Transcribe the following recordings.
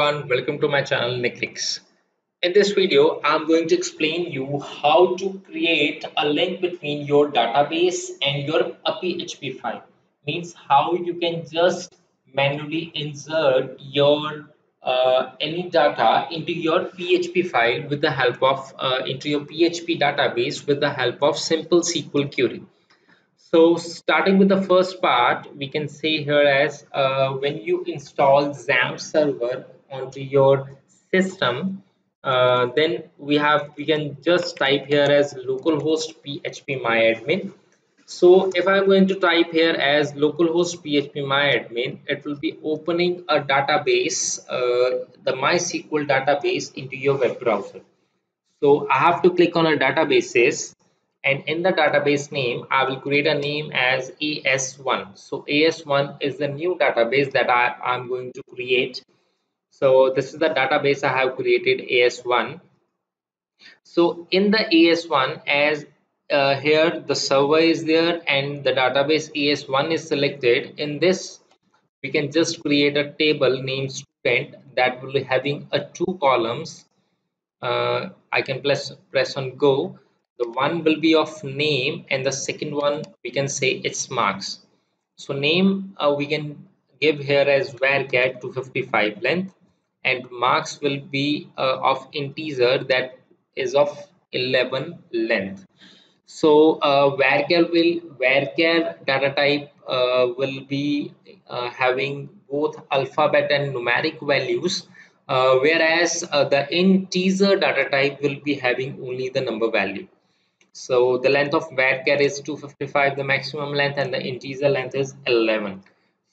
everyone, welcome to my channel Nicklicks. In this video, I'm going to explain you how to create a link between your database and your PHP file. Means how you can just manually insert your any data into your PHP file with the help of into your PHP database with the help of simple SQL query. So starting with the first part, we can say here as when you install XAMPP server onto your system, then we can just type here as localhost phpMyAdmin. So if I'm going to type here as localhost phpMyAdmin, it will be opening a database, the MySQL database into your web browser. So I have to click on a databases. And in the database name, I will create a name as AS1. So AS1 is the new database that I'm going to create. So this is the database I have created, AS1. So in the AS1, as here the server is there and the database AS1 is selected. In this, we can just create a table named student that will be having a 2 columns. I can press on go. The one will be of name and the second one we can say it's marks. So name we can give here as varchar 255 length, and marks will be of integer that is of 11 length. So varchar data type will be having both alphabet and numeric values, whereas the integer data type will be having only the number value. So the length of varchar is 255, the maximum length, and the integer length is 11.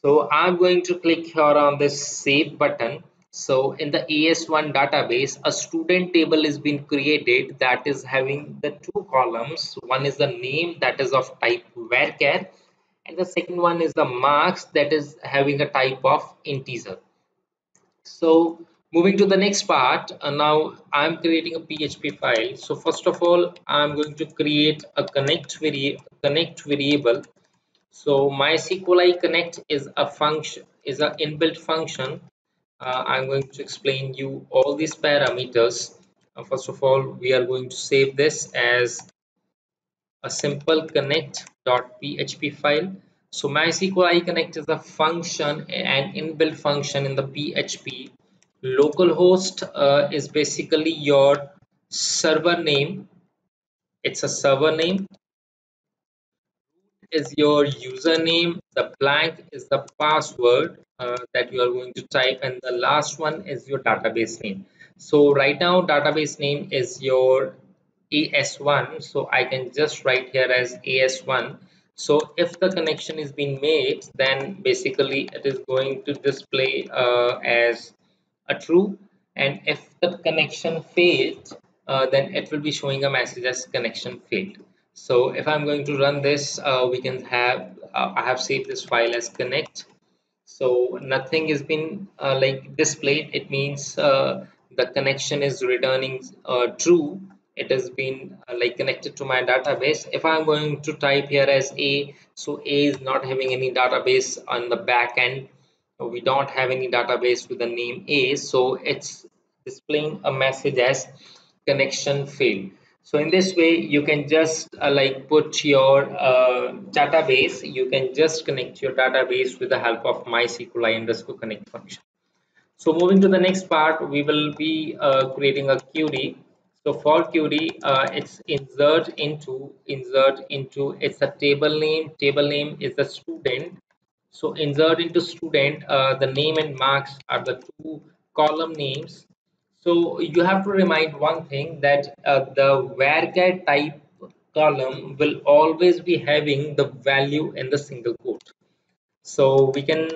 So I'm going to click here on this save button. So in the AS1 database, a student table is being created that is having the 2 columns. One is the name that is of type varchar, and the second one is the marks that is having a type of integer. So moving to the next part, now I'm creating a PHP file. So first of all, I'm going to create a connect variable. So mysqli_connect is a function, is an inbuilt function. I'm going to explain you all these parameters. First of all, we are going to save this as a simple connect.php file. So mysqli_connect is a function, an inbuilt function in the PHP. Localhost is basically your server name. It's a server name. Is your username. The blank is the password that you are going to type, and the last one is your database name. So right now database name is your AS1, so I can just write here as AS1. So if the connection is being made, then basically it is going to display as a true, and if the connection failed, then it will be showing a message as connection failed. So if I'm going to run this, we can have I have saved this file as connect. So nothing has been like displayed. It means the connection is returning true. It has been like connected to my database. If I'm going to type here as A, so A is not having any database on the back end. We don't have any database with the name A, so it's displaying a message as connection failed. So in this way, you can just like put your database, you can just connect your database with the help of mysqli_connect function. So moving to the next part, we will be creating a query. So for query, it's insert into, it's a table name is the student. So insert into student, the name and marks are the 2 column names. So you have to remind one thing that the varchar type column will always be having the value in the single quote. So we can,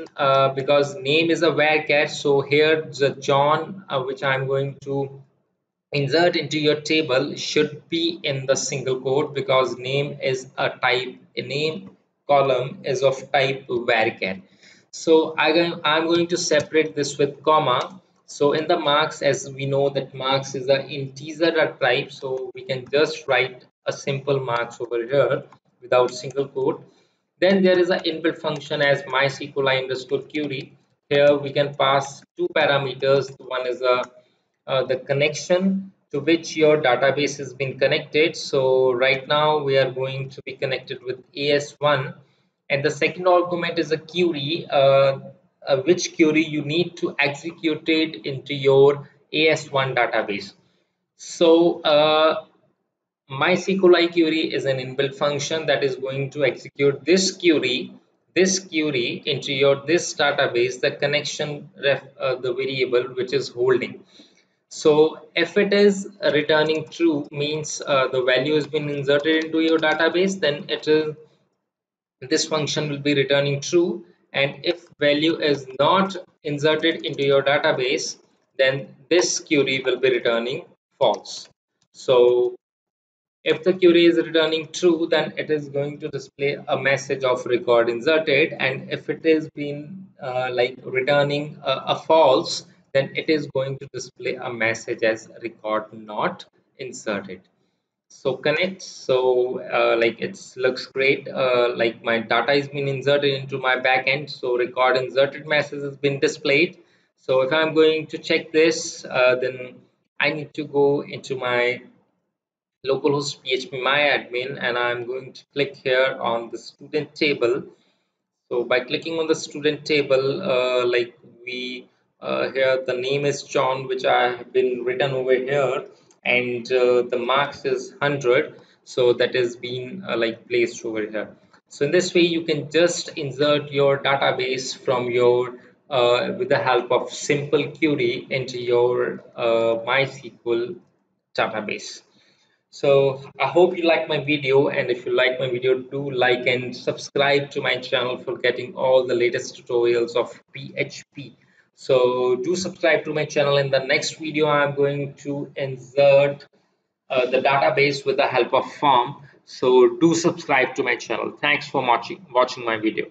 because name is a varchar, so here the John, which I'm going to insert into your table, should be in the single quote, because name is a type, a name column is of type varchar. So I'm going to separate this with comma. So in the marks, as we know that marks is an integer type, so we can just write a simple marks over here without single quote. Then there is an inbuilt function as mysqli_query. Here we can pass two parameters. One is the connection to which your database has been connected. So right now we are going to be connected with AS1, and the second argument is a query, which query you need to execute it into your AS1 database. So MySQli query is an inbuilt function that is going to execute this query into your database, the connection the variable which is holding. So if it is returning true, means the value has been inserted into your database, then it is, this function will be returning true. And if value is not inserted into your database, then this query will be returning false. So if the query is returning true, then it is going to display a message of record inserted, and if it is been returning a false, then it is going to display a message as record not inserted. So connect, so it looks great, my data is been inserted into my backend, so record inserted message has been displayed. So if I'm going to check this, then I need to go into my localhost phpMyAdmin, and I'm going to click here on the student table. So by clicking on the student table, here the name is John, which I have been written over here, and the marks is 100, so that has been placed over here. So in this way you can just insert your database from your with the help of simple query into your MySQL database. So I hope you like my video, and if you like my video, do like and subscribe to my channel for getting all the latest tutorials of PHP. So do subscribe to my channel. In the next video, I'm going to insert the database with the help of form. So do subscribe to my channel. Thanks for watching my video.